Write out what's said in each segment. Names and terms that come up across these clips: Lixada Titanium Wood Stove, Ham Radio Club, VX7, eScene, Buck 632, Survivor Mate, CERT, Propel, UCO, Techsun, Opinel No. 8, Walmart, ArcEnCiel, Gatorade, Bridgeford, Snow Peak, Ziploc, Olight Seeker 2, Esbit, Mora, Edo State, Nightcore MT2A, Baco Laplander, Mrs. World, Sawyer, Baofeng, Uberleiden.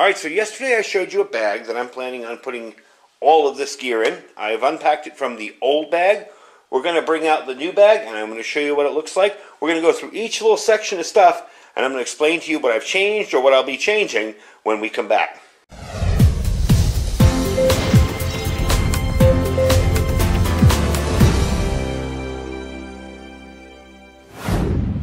Alright, so yesterday I showed you a bag that I'm planning on putting all of this gear in. I've unpacked it from the old bag. We're going to bring out the new bag, and I'm going to show you what it looks like. We're going to go through each little section of stuff, and I'm going to explain to you what I've changed or what I'll be changing when we come back.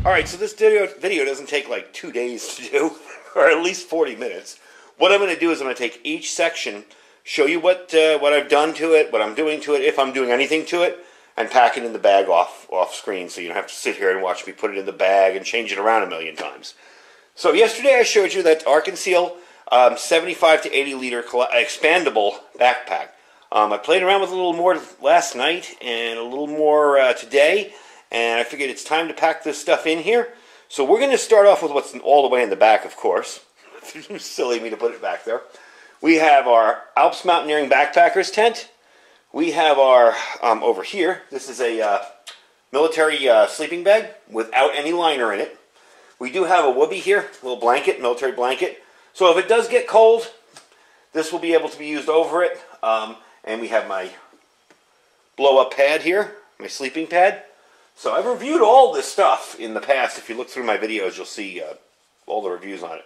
Alright, so this video doesn't take like 2 days to do, or at least 40 minutes. What I'm going to do is I'm going to take each section, show you what I've done to it, what I'm doing to it, if I'm doing anything to it, and pack it in the bag off screen so you don't have to sit here and watch me put it in the bag and change it around a million times. So yesterday I showed you that ArcEnCiel 75 to 80 liter expandable backpack. I played around with a little more last night and a little more today, and I figured it's time to pack this stuff in here. So we're going to start off with what's all the way in the back, of course. Silly me to put it back there. We have our Alps Mountaineering Backpackers tent. We have our, over here, this is a military sleeping bag without any liner in it. We do have a Wubby here, a little blanket, military blanket. So if it does get cold, this will be able to be used over it. And we have my blow-up pad here, my sleeping pad. So I've reviewed all this stuff in the past. If you look through my videos, you'll see all the reviews on it.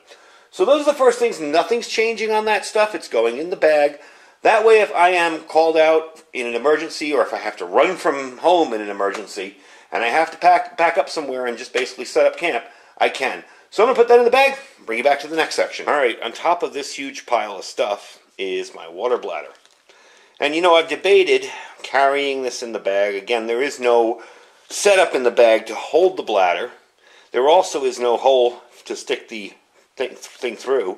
So those are the first things. Nothing's changing on that stuff. It's going in the bag. That way, if I am called out in an emergency, or if I have to run from home in an emergency, and I have to pack up somewhere and just basically set up camp, I can. So I'm going to put that in the bag, bring it back to the next section. All right, on top of this huge pile of stuff is my water bladder. And, you know, I've debated carrying this in the bag. Again, there is no setup in the bag to hold the bladder. There also is no hole to stick the thing through.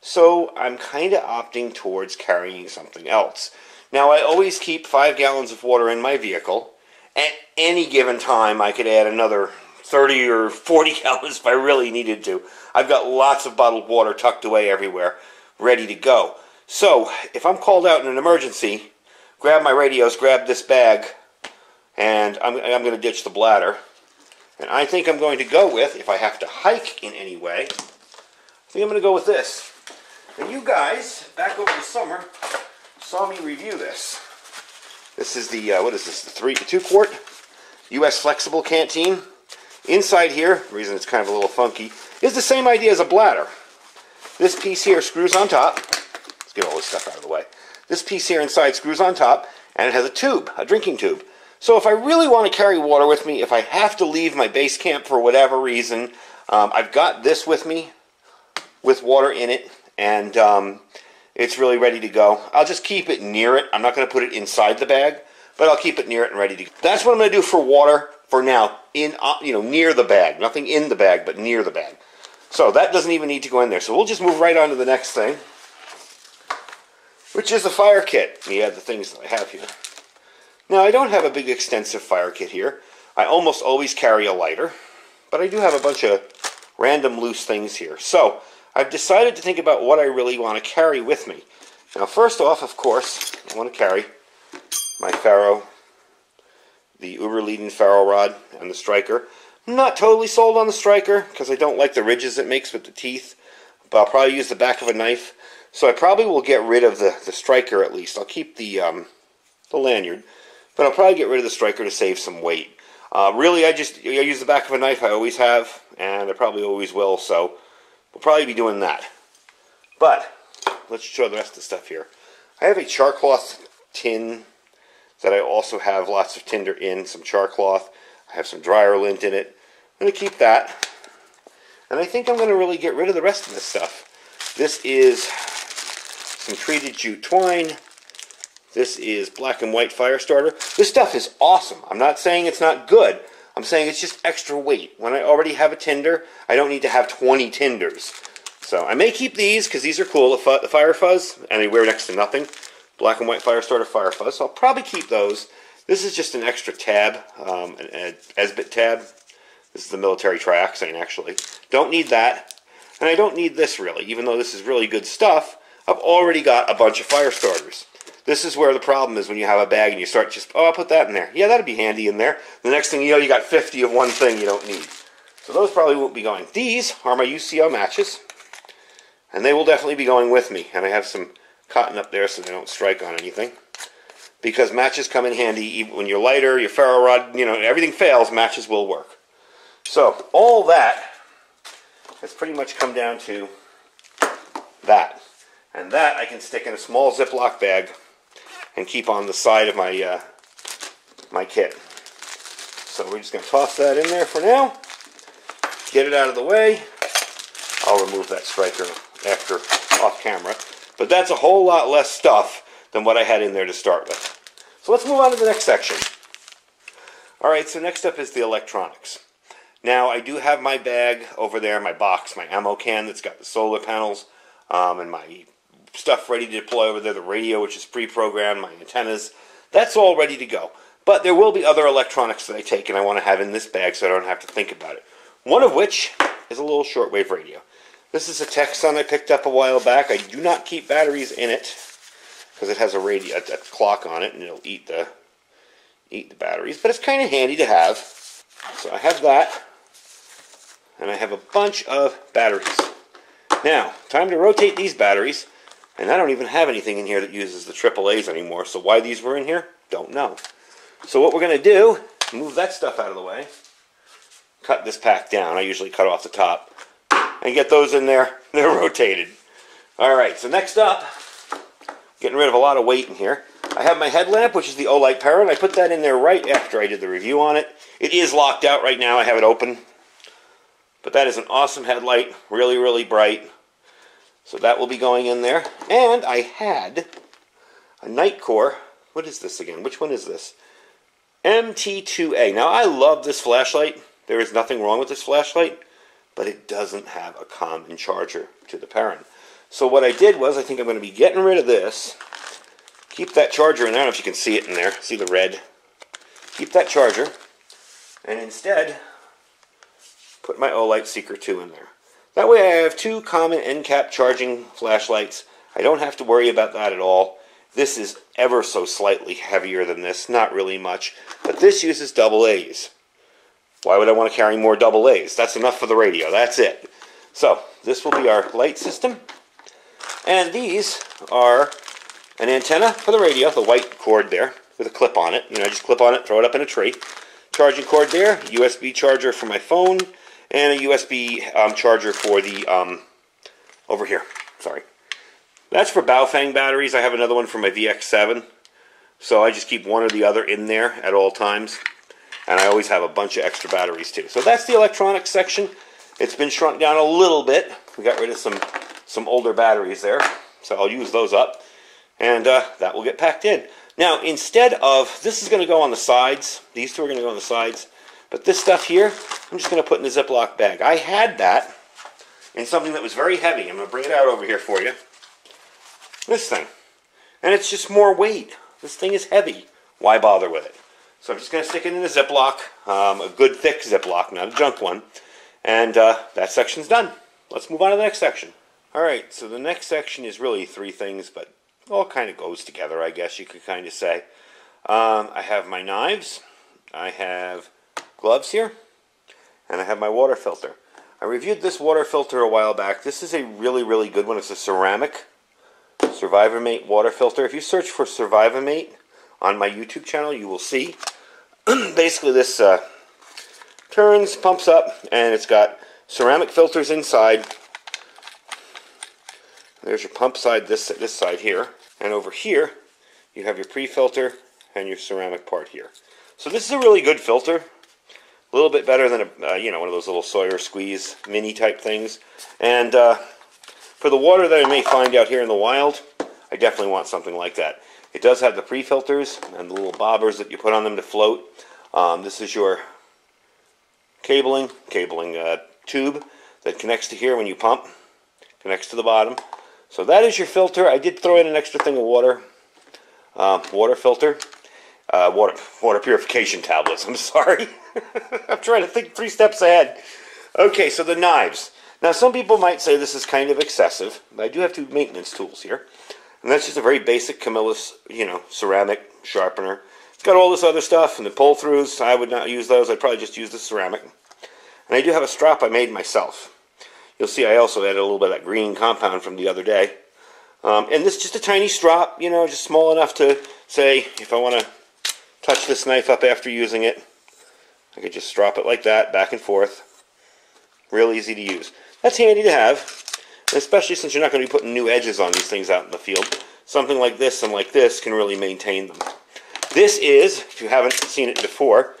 So I'm kind of opting towards carrying something else. Now, I always keep 5 gallons of water in my vehicle. At any given time, I could add another 30 or 40 gallons if I really needed to. I've got lots of bottled water tucked away everywhere, ready to go. So if I'm called out in an emergency, grab my radios, grab this bag, and I'm going to ditch the bladder. And I think I'm going to go with, if I have to hike in any way, I think I'm going to go with this. And you guys, back over the summer, saw me review this. This is the, what is this, the 2-quart U.S. Flexible Canteen. Inside here, the reason it's kind of a little funky, is the same idea as a bladder. This piece here screws on top. Let's get all this stuff out of the way. This piece here inside screws on top, and it has a tube, a drinking tube. So if I really want to carry water with me, if I have to leave my base camp for whatever reason, I've got this with me with water in it. And it's really ready to go. I'll just keep it near it. I'm not going to put it inside the bag, but I'll keep it near it and ready to go. That's what I'm going to do for water for now, in near the bag. Nothing in the bag, but near the bag. So that doesn't even need to go in there. So we'll just move right on to the next thing, which is the fire kit. Yeah, the things that I have here. Now, I don't have a big extensive fire kit here. I almost always carry a lighter, but I do have a bunch of random loose things here. So I've decided to think about what I really want to carry with me. Now, first off, of course, I want to carry my ferro, the Uberleiden ferro rod, and the striker. I'm not totally sold on the striker because I don't like the ridges it makes with the teeth, but I'll probably use the back of a knife. So I probably will get rid of the striker at least. I'll keep the lanyard, but I'll probably get rid of the striker to save some weight. Really, I use the back of a knife. I always have, and I probably always will, so we'll probably be doing that. But let's show the rest of the stuff here. I have a char cloth tin that I also have lots of tinder in, some char cloth. I have some dryer lint in it. I'm going to keep that. And I think I'm going to really get rid of the rest of this stuff. This is some treated jute twine. This is black and white fire starter. This stuff is awesome. I'm not saying it's not good. I'm saying it's just extra weight. When I already have a tinder, I don't need to have 20 tinders. So I may keep these because these are cool. The fire fuzz, and they wear next to nothing. Black and white fire starter, fire fuzz. So I'll probably keep those. This is just an extra tab, an Esbit tab. This is the military trioxane, actually. Don't need that. And I don't need this, really. Even though this is really good stuff, I've already got a bunch of fire starters. This is where the problem is when you have a bag and you start just, oh, I'll put that in there. Yeah, that'll be handy in there. The next thing you know, you got 50 of one thing you don't need. So those probably won't be going. These are my UCO matches. And they will definitely be going with me. And I have some cotton up there so they don't strike on anything. Because matches come in handy when you're lighter, your ferro rod, you know, everything fails, matches will work. So all that has pretty much come down to that. And that I can stick in a small Ziploc bag and keep on the side of my, my kit. So we're just going to toss that in there for now. Get it out of the way. I'll remove that striker after off camera. But that's a whole lot less stuff than what I had in there to start with. So let's move on to the next section. Alright, so next up is the electronics. Now I do have my bag over there, my box, my ammo can that's got the solar panels, and my stuff ready to deploy over there, the radio which is pre-programmed, my antennas, that's all ready to go. But there will be other electronics that I take and I want to have in this bag so I don't have to think about it. One of which is a little shortwave radio. This is a Techsun I picked up a while back. I do not keep batteries in it, because it has a clock on it, and it'll eat the batteries. But it's kind of handy to have. So I have that, and I have a bunch of batteries. Now, time to rotate these batteries, and I don't even have anything in here that uses the AAAs anymore, so why these were in here, don't know. So what we're going to do, move that stuff out of the way, cut this pack down. I usually cut off the top, and get those in there. They're rotated. Alright, so next up, getting rid of a lot of weight in here. I have my headlamp, which is the Olight Parrot. I put that in there right after I did the review on it. It is locked out right now. I have it open. But that is an awesome headlight. Really, really bright. So that will be going in there. And I had a Nightcore. What is this again? Which one is this? MT2A. Now, I love this flashlight. There is nothing wrong with this flashlight. But it doesn't have a common charger to the Parrot. So what I did was, I think I'm going to be getting rid of this. Keep that charger in there. I don't know if you can see it in there. See the red? Keep that charger. And instead, put my Olight Seeker 2 in there. That way I have two common end cap charging flashlights. I don't have to worry about that at all. This is ever so slightly heavier than this. Not really much. But this uses AA's. Why would I want to carry more AA's? That's enough for the radio. That's it. So, this will be our light system. And these are an antenna for the radio, the white cord there, with a clip on it. You know, I just clip on it, throw it up in a tree. Charging cord there, USB charger for my phone, and a USB charger for the, over here, sorry. That's for Baofeng batteries. I have another one for my VX7. So I just keep one or the other in there at all times. And I always have a bunch of extra batteries too. So that's the electronics section. It's been shrunk down a little bit. We got rid of some older batteries there, so I'll use those up, and that will get packed in. Now, instead of, this is going to go on the sides, these two are going to go on the sides, but this stuff here, I'm just going to put in a Ziploc bag. I had that in something that was very heavy. I'm going to bring it out over here for you. This thing. And it's just more weight. This thing is heavy. Why bother with it? So I'm just going to stick it in a Ziploc, a good thick Ziploc, not a junk one, and that section's done. Let's move on to the next section. Alright, so the next section is really three things, but all kind of goes together, I guess you could kind of say. I have my knives, I have gloves here, and I have my water filter. I reviewed this water filter a while back. This is a really, really good one. It's a ceramic Survivor Mate water filter. If you search for Survivor Mate on my YouTube channel, you will see. Basically, this turns, pumps up, and it's got ceramic filters inside. There's your pump side, this side here. And over here, you have your pre-filter and your ceramic part here. So this is a really good filter. A little bit better than, a you know, one of those little Sawyer squeeze mini type things. And for the water that I may find out here in the wild, I definitely want something like that. It does have the pre-filters and the little bobbers that you put on them to float. This is your cabling tube that connects to here when you pump. Connects to the bottom. So that is your filter. I did throw in an extra thing of water, water purification tablets. I'm sorry. I'm trying to think 3 steps ahead. Okay, so the knives. Now, some people might say this is kind of excessive, but I do have 2 maintenance tools here. And that's just a very basic Camillus, you know, ceramic sharpener. It's got all this other stuff and the pull-throughs. I would not use those. I'd probably just use the ceramic. And I do have a strop I made myself. You'll see I also added a little bit of that green compound from the other day. And this is just a tiny strop, you know, just small enough to say if I want to touch this knife up after using it, I could just strop it like that, back and forth. Real easy to use. That's handy to have, especially since you're not going to be putting new edges on these things out in the field. Something like this and like this can really maintain them. This is, if you haven't seen it before,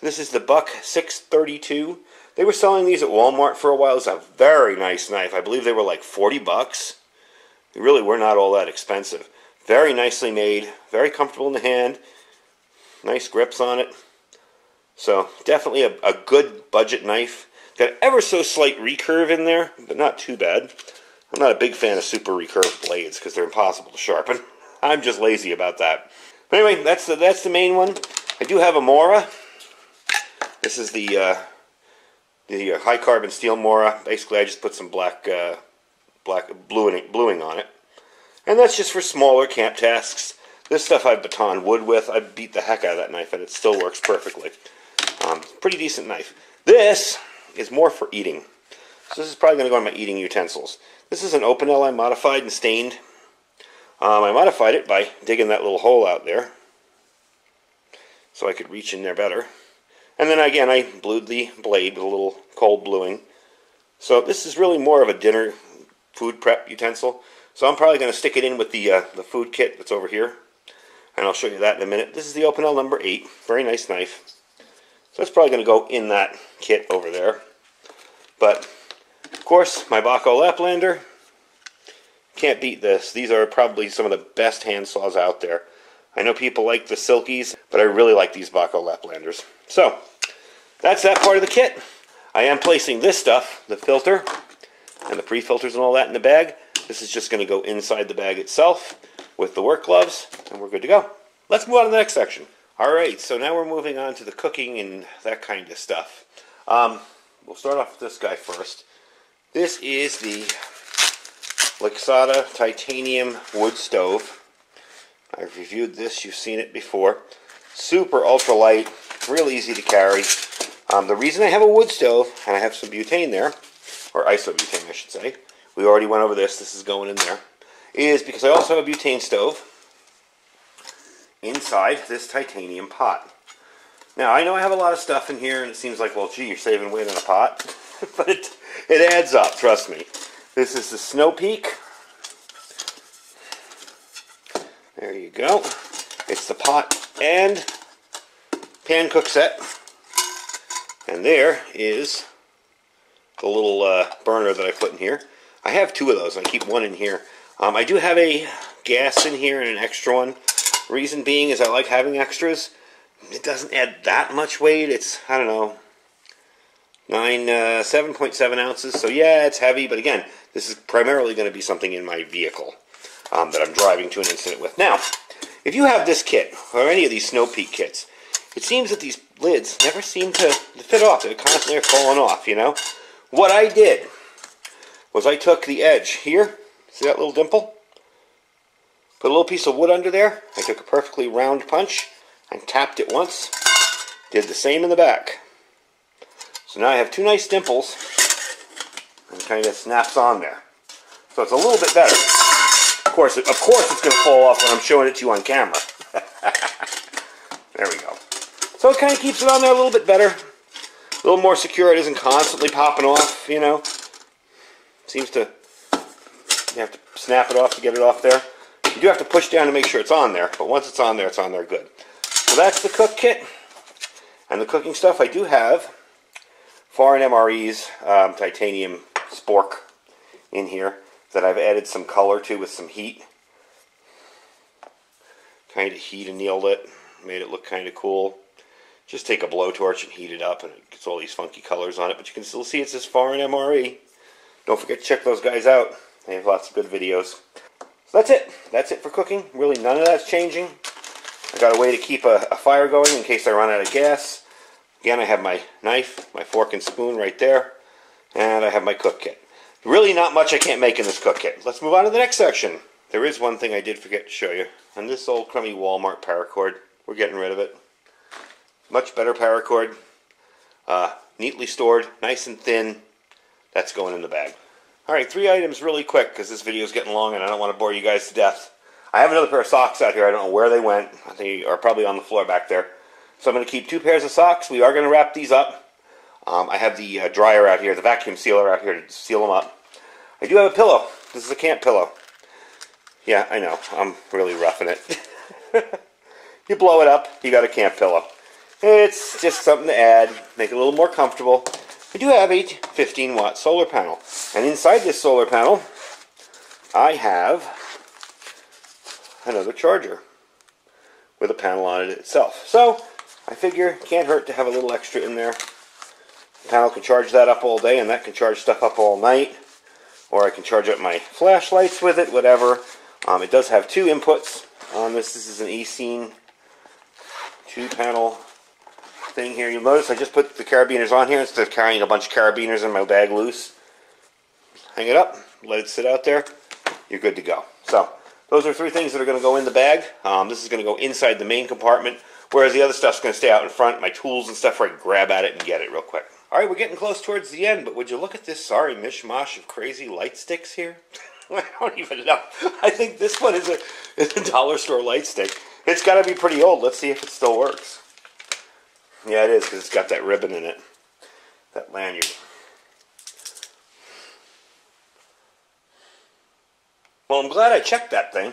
this is the Buck 632. They were selling these at Walmart for a while. It's a very nice knife. I believe they were like 40 bucks. They really were not all that expensive. Very nicely made, very comfortable in the hand, nice grips on it. So definitely a good budget knife. Got ever so slight recurve in there, but not too bad. I'm not a big fan of super recurve blades because they're impossible to sharpen. I'm just lazy about that. But anyway, that's the main one. I do have a Mora. This is the high carbon steel Mora. Basically, I just put some black bluing on it, and that's just for smaller camp tasks. This stuff I baton wood with. I beat the heck out of that knife, and it still works perfectly. Pretty decent knife. This is more for eating. So this is probably going to go in my eating utensils. This is an Opinel I modified and stained. I modified it by digging that little hole out there so I could reach in there better. And then again, I blued the blade with a little cold bluing. So this is really more of a dinner food prep utensil. So I'm probably going to stick it in with the food kit that's over here. And I'll show you that in a minute. This is the Opinel No. 8. Very nice knife. So that's probably going to go in that kit over there. But, of course, my Baco Laplander. Can't beat this. These are probably some of the best hand saws out there. I know people like the Silkies, but I really like these Baco Laplanders. So, that's that part of the kit. I am placing this stuff, the filter, and the pre-filters and all that in the bag. This is just going to go inside the bag itself with the work gloves, and we're good to go. Let's move on to the next section. Alright, so now we're moving on to the cooking and that kind of stuff. We'll start off with this guy first. This is the Lixada Titanium Wood Stove. I've reviewed this, you've seen it before. Super ultra light, real easy to carry. The reason I have a wood stove, and I have some butane there, or isobutane I should say, we already went over this, this is going in there, is because I also have a butane stove inside this titanium pot. Now I know I have a lot of stuff in here and it seems like, well gee, you're saving weight in a pot, but it adds up, trust me. This is the Snow Peak. There you go. It's the pot and pan cook set. And there is the little burner that I put in here. I have two of those, I keep one in here. I do have a gas in here and an extra one. Reason being is I like having extras. It doesn't add that much weight. It's, I don't know, 7.7 ounces. So yeah, it's heavy, but again, this is primarily going to be something in my vehicle that I'm driving to an incident with. Now, if you have this kit, or any of these Snow Peak kits, it seems that these lids never seem to fit off. They're constantly falling off, you know? What I did was I took the edge here. See that little dimple? Put a little piece of wood under there. I took a perfectly round punch and tapped it once. Did the same in the back. So now I have two nice dimples. And kind of snaps on there. So it's a little bit better. Of course it's going to fall off when I'm showing it to you on camera. There we go. So it kind of keeps it on there a little bit better. A little more secure. It isn't constantly popping off, you know. Seems to... You have to snap it off to get it off there. You do have to push down to make sure it's on there, but once it's on there good. So that's the cook kit. And the cooking stuff I do have, foreign MRE's titanium spork in here that I've added some color to with some heat. Kind of heat annealed it, made it look kind of cool. Just take a blowtorch and heat it up and it gets all these funky colors on it, but you can still see it says foreign MRE. Don't forget to check those guys out. They have lots of good videos. So that's it. That's it for cooking. Really none of that's changing. I got a way to keep a fire going in case I run out of gas. Again, I have my knife, my fork and spoon right there. And I have my cook kit. Really not much I can't make in this cook kit. Let's move on to the next section. There is one thing I did forget to show you. And this old crummy Walmart paracord. We're getting rid of it. Much better paracord. Neatly stored. Nice and thin. That's going in the bag. Alright, 3 items really quick because this video is getting long and I don't want to bore you guys to death. I have another pair of socks out here. I don't know where they went. They are probably on the floor back there. So I'm going to keep 2 pairs of socks. We are going to wrap these up. I have the dryer out here, the vacuum sealer out here to seal them up. I do have a pillow. This is a camp pillow. Yeah, I know. I'm really roughing it. You blow it up, you got a camp pillow. It's just something to add, make it a little more comfortable. We do have a 15-watt solar panel. And inside this solar panel, I have another charger with a panel on it itself. So, I figure it can't hurt to have a little extra in there. The panel can charge that up all day, and that can charge stuff up all night. Or I can charge up my flashlights with it, whatever. It does have 2 inputs on this. This is an eScene 2-panel thing here. You'll notice I just put the carabiners on here instead of carrying a bunch of carabiners in my bag loose. Hang it up, let it sit out there. You're good to go. So, those are 3 things that are going to go in the bag. This is going to go inside the main compartment, whereas the other stuff's going to stay out in front. My tools and stuff, where I grab at it and get it real quick. All right, we're getting close towards the end, but would you look at this sorry mishmash of crazy light sticks here? I don't even know. I think this one is a dollar store light stick. It's got to be pretty old. Let's see if it still works. Yeah, it is, because it's got that ribbon in it. That lanyard. Well, I'm glad I checked that thing.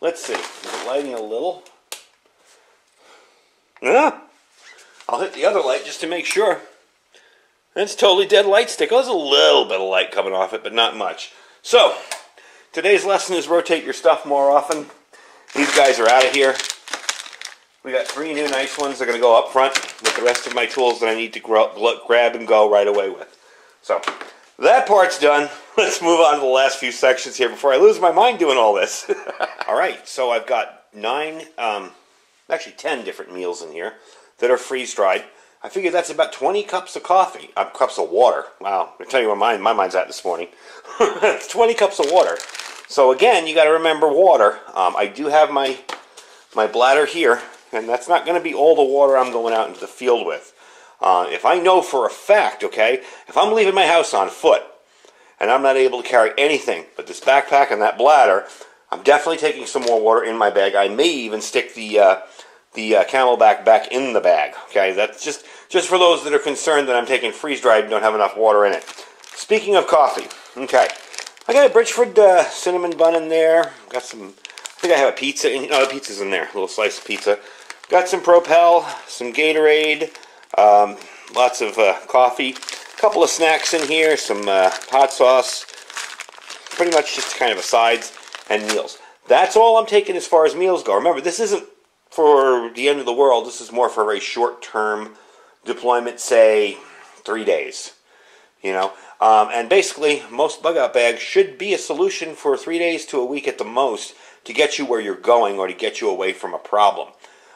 Let's see. Is it lighting a little? Yeah. I'll hit the other light just to make sure. That's totally dead light stick. Oh, there's a little bit of light coming off it, but not much. So, today's lesson is rotate your stuff more often. These guys are out of here. We got 3 new nice ones. They're going to go up front with the rest of my tools that I need to grab and go right away with. So, that part's done. Let's move on to the last few sections here before I lose my mind doing all this. Alright, so I've got 10 different meals in here that are freeze-dried. I figure that's about 20 cups of coffee. Cups of water. Wow, I'll tell you where my mind's at this morning. It's 20 cups of water. So again, you got to remember water. I do have my bladder here, and that's not going to be all the water I'm going out into the field with. If I know for a fact, okay, if I'm leaving my house on foot, and I'm not able to carry anything but this backpack and that bladder, I'm definitely taking some more water in my bag. I may even stick the Camelback back in the bag. Okay, that's just for those that are concerned that I'm taking freeze-dried and don't have enough water in it. Speaking of coffee, okay, I got a Bridgeford cinnamon bun in there. Got some, I think I have a pizza. The pizza's in there, a little slice of pizza. Got some Propel, some Gatorade, lots of coffee. Couple of snacks in here, some hot sauce, pretty much just kind of asides and meals. That's all I'm taking as far as meals go. Remember, this isn't for the end of the world. This is more for a very short-term deployment, say 3 days. And basically, most bug-out bags should be a solution for 3 days to a week at the most to get you where you're going or to get you away from a problem.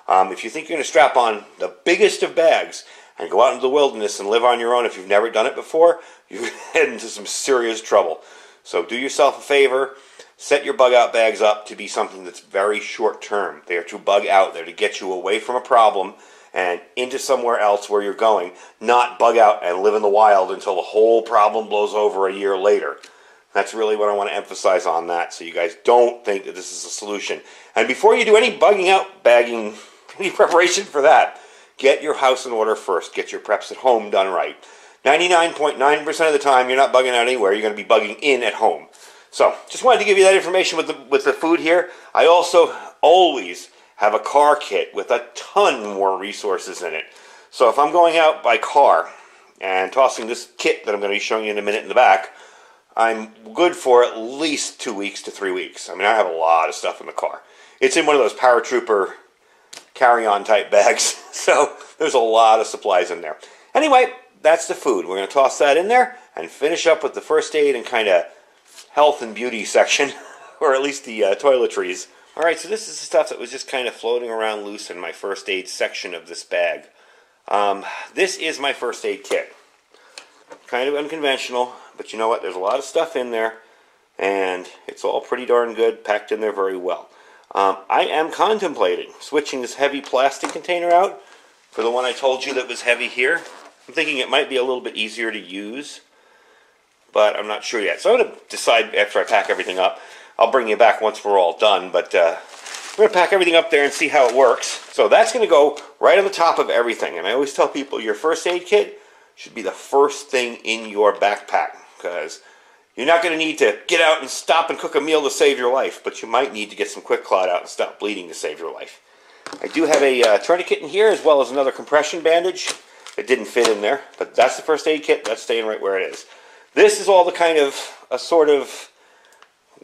If you think you're going to strap on the biggest of bags and go out into the wilderness and live on your own if you've never done it before, you're heading into some serious trouble. So do yourself a favor. Set your bug-out bags up to be something that's very short-term. They are to bug out. They're to get you away from a problem and into somewhere else where you're going, not bug out and live in the wild until the whole problem blows over a year later. That's really what I want to emphasize on that, so you guys don't think that this is a solution. And before you do any bugging out, bagging, any preparation for that, get your house in order first. Get your preps at home done right. 99.9% of the time, you're not bugging out anywhere. You're going to be bugging in at home. So, just wanted to give you that information with the food here. I also always have a car kit with a ton more resources in it. So, if I'm going out by car and tossing this kit that I'm going to be showing you in a minute in the back, I'm good for at least 2 weeks to 3 weeks. I mean, I have a lot of stuff in the car. It's in one of those paratrooper carry-on type bags, so there's a lot of supplies in there. Anyway, that's the food. We're going to toss that in there and finish up with the first aid and kind of health and beauty section, or at least the toiletries. Alright, so this is the stuff that was just kind of floating around loose in my first aid section of this bag. This is my first aid kit. Kind of unconventional, but you know what, there's a lot of stuff in there, and it's all pretty darn good, packed in there very well. I am contemplating switching this heavy plastic container out for the one I told you that was heavy here. I'm thinking it might be a little bit easier to use. but I'm not sure yet. So I'm going to decide after I pack everything up. I'll bring you back once we're all done, but I'm going to pack everything up there and see how it works. So that's going to go right on the top of everything. And I always tell people your first aid kit should be the first thing in your backpack, because you're not going to need to get out and stop and cook a meal to save your life, but you might need to get some quick clot out and stop bleeding to save your life. I do have a tourniquet in here, as well as another compression bandage. It didn't fit in there, but that's the first aid kit. That's staying right where it is. This is all the kind of assorted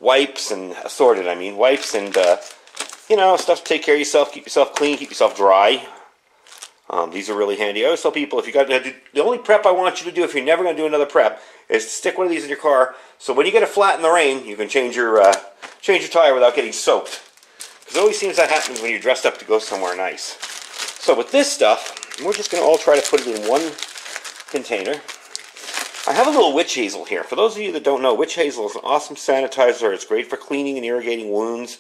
wipes and wipes and you know, stuff to take care of yourself, keep yourself clean, keep yourself dry. These are really handy. I always tell people, if you got to do, the only prep I want you to do, if you're never going to do another prep, is to stick one of these in your car. So when you get a flat in the rain, you can change your tire without getting soaked. Because it always seems that happens when you're dressed up to go somewhere nice. So with this stuff, we're just going to all try to put it in one container. I have a little witch hazel here. For those of you that don't know, witch hazel is an awesome sanitizer. It's great for cleaning and irrigating wounds.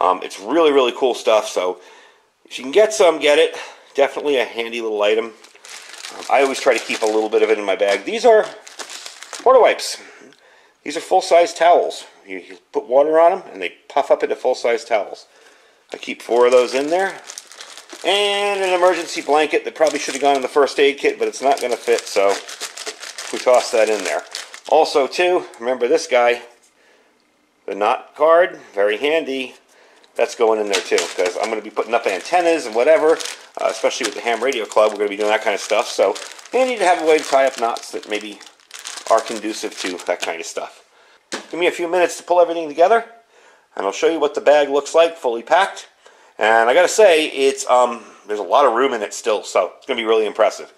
It's really, really cool stuff. So if you can get some, get it. Definitely a handy little item. I always try to keep a little bit of it in my bag. These are water wipes. These are full-size towels. You put water on them and they puff up into full-size towels. I keep 4 of those in there. And an emergency blanket that probably should have gone in the first aid kit, but it's not going to fit, so we toss that in there. Also, too, remember this guy, the knot card, very handy. That's going in there, too, because I'm going to be putting up antennas and whatever. Especially with the Ham Radio Club, we're going to be doing that kind of stuff. So you need to have a way to tie up knots that maybe are conducive to that kind of stuff. Give me a few minutes to pull everything together, and I'll show you what the bag looks like fully packed. And I got to say, it's there's a lot of room in it still, so it's going to be really impressive.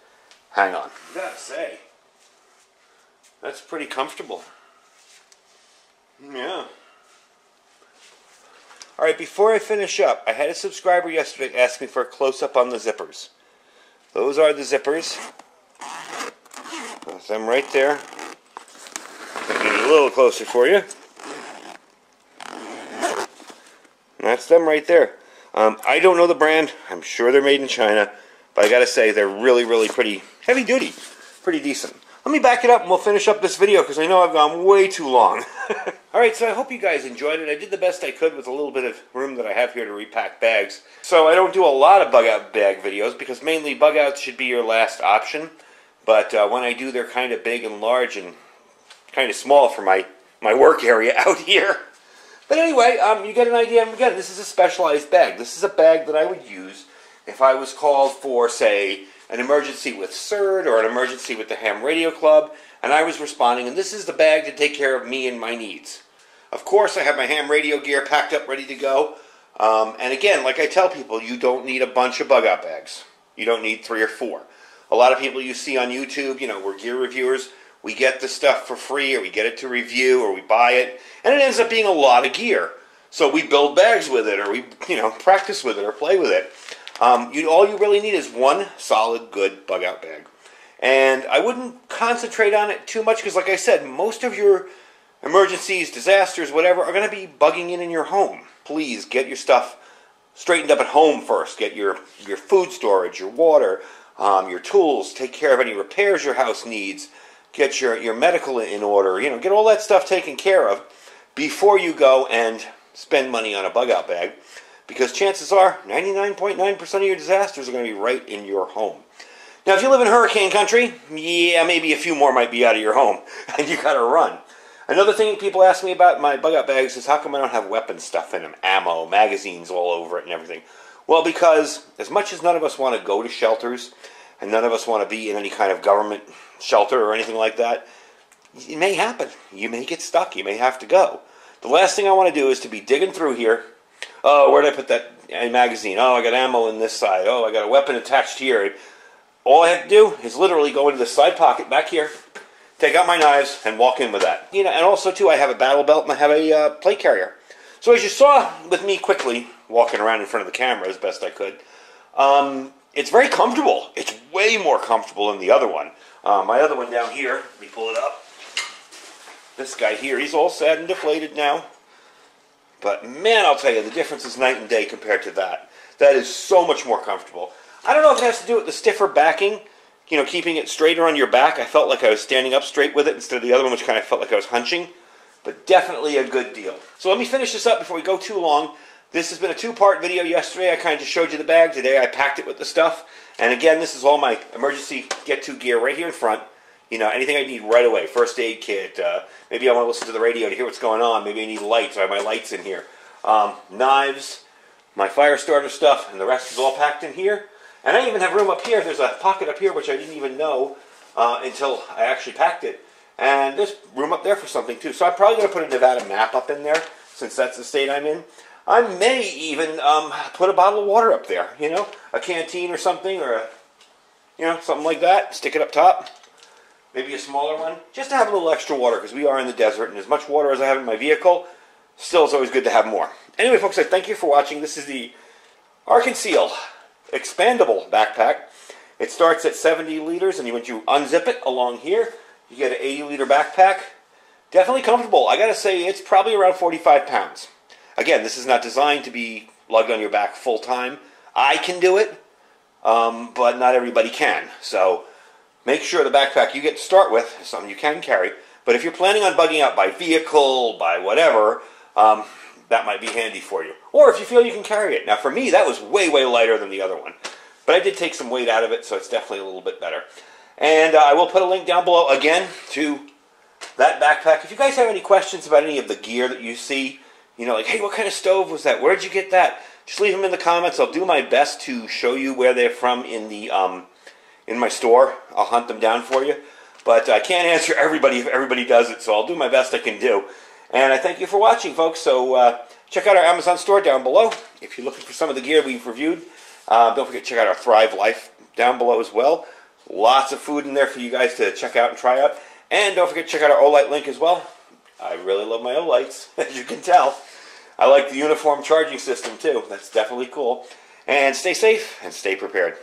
Hang on. I got to say, that's pretty comfortable. Yeah. Alright, before I finish up, I had a subscriber yesterday ask me for a close-up on the zippers. Those are the zippers. That's them right there. I'll get a little closer for you. And that's them right there. I don't know the brand. I'm sure they're made in China. But I gotta say, they're really, really pretty heavy-duty. Pretty decent. Let me back it up and we'll finish up this video, because I know I've gone way too long. Alright, so I hope you guys enjoyed it. I did the best I could with a little bit of room that I have here to repack bags. So I don't do a lot of bug out bag videos, because mainly bug outs should be your last option. But when I do, they're kind of big and large and kind of small for my work area out here. But anyway, you get an idea. And again, this is a specialized bag. This is a bag that I would use if I was called for, say, an emergency with CERT or an emergency with the Ham Radio Club, and I was responding, and this is the bag to take care of me and my needs. Of course, I have my ham radio gear packed up, ready to go. And again, like I tell people, you don't need a bunch of bug-out bags. You don't need 3 or 4. A lot of people you see on YouTube, you know, we're gear reviewers. We get the stuff for free, or we get it to review, or we buy it, and it ends up being a lot of gear. So we build bags with it, or we, you know, practice with it, or play with it. All you really need is one solid, good bug-out bag. And I wouldn't concentrate on it too much because, like I said, most of your emergencies, disasters, whatever, are going to be bugging in your home. Please get your stuff straightened up at home first. Get your food storage, your water, your tools. Take care of any repairs your house needs. Get your medical in order. You know, get all that stuff taken care of before you go and spend money on a bug-out bag. Because chances are, 99.9% of your disasters are going to be right in your home. Now, if you live in hurricane country, yeah, maybe a few more might be out of your home, and you got to run. Another thing people ask me about my bug-out bags is how come I don't have weapon stuff in them, ammo, magazines all over it and everything. Well, because as much as none of us want to go to shelters, and none of us want to be in any kind of government shelter or anything like that, it may happen. You may get stuck. You may have to go. The last thing I want to do is to be digging through here. Oh, where did I put that magazine? Oh, I got ammo in this side. Oh, I got a weapon attached here. All I have to do is literally go into the side pocket back here, take out my knives, and walk in with that. You know, and also, too, I have a battle belt and I have a plate carrier. So as you saw with me quickly walking around in front of the camera as best I could, it's very comfortable. It's way more comfortable than the other one. My other one down here, let me pull it up. This guy here, he's all sad and deflated now. But man, I'll tell you, the difference is night and day compared to that. That is so much more comfortable. I don't know if it has to do with the stiffer backing. you know, keeping it straighter on your back. I felt like I was standing up straight with it instead of the other one, which kind of felt like I was hunching. But definitely a good deal. So let me finish this up before we go too long. This has been a two-part video. Yesterday I kind of just showed you the bag. Today I packed it with the stuff. And again, this is all my emergency get-to gear right here in front. You know, anything I need right away. First aid kit. Maybe I want to listen to the radio to hear what's going on. Maybe I need lights. I have my lights in here. Knives, my fire starter stuff, and the rest is all packed in here. And I even have room up here. There's a pocket up here, which I didn't even know until I actually packed it. And there's room up there for something, too. So I'm probably going to put a Nevada map up in there, since that's the state I'm in. I may even put a bottle of water up there, you know, a canteen or something, or, you know, something like that. Stick it up top. Maybe a smaller one, just to have a little extra water, because we are in the desert, and as much water as I have in my vehicle, still it's always good to have more. Anyway, folks, I thank you for watching. This is the ArcEnCiel expandable backpack. It starts at 70 liters, and when you unzip it along here, you get an 80-liter backpack. Definitely comfortable. I got to say, it's probably around 45 pounds. Again, this is not designed to be lugged on your back full-time. I can do it, but not everybody can, so make sure the backpack you get to start with is something you can carry. But if you're planning on bugging out by vehicle, by whatever, that might be handy for you. Or if you feel you can carry it. Now for me, that was way, way lighter than the other one. But I did take some weight out of it, so it's definitely a little bit better. And I will put a link down below, again, to that backpack. If you guys have any questions about any of the gear that you see, you know, like, hey, what kind of stove was that? Where'd you get that? Just leave them in the comments. I'll do my best to show you where they're from in the in my store. I'll hunt them down for you. But I can't answer everybody if everybody does it, so I'll do my best I can do. And I thank you for watching, folks. So check out our Amazon store down below if you're looking for some of the gear we've reviewed. Don't forget to check out our Thrive Life down below as well. Lots of food in there for you guys to check out and try out. And don't forget to check out our Olight link as well. I really love my Olights, as you can tell. I like the uniform charging system, too. That's definitely cool. And stay safe and stay prepared.